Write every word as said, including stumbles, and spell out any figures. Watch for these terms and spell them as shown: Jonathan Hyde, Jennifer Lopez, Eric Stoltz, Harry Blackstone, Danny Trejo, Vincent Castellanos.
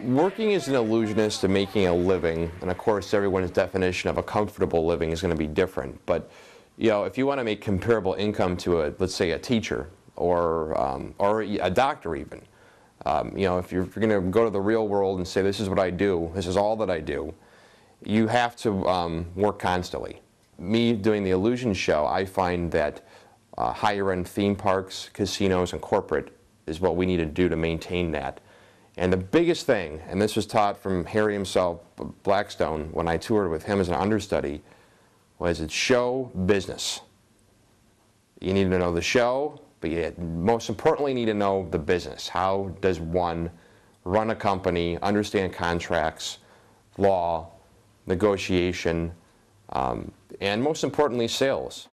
Working as an illusionist and making a living, and of course everyone's definition of a comfortable living is going to be different, but you know, if you want to make comparable income to a, let's say, a teacher or, um, or a doctor even, um, you know, if you're, if you're going to go to the real world and say this is what I do, this is all that I do, you have to um, work constantly. Me doing the illusion show, I find that uh, higher end theme parks, casinos and corporate is what we need to do to maintain that. And the biggest thing, and this was taught from Harry himself, Blackstone, when I toured with him as an understudy, was it's show business. You need to know the show, but you most importantly need to know the business. How does one run a company, understand contracts, law, negotiation, um, and most importantly, sales.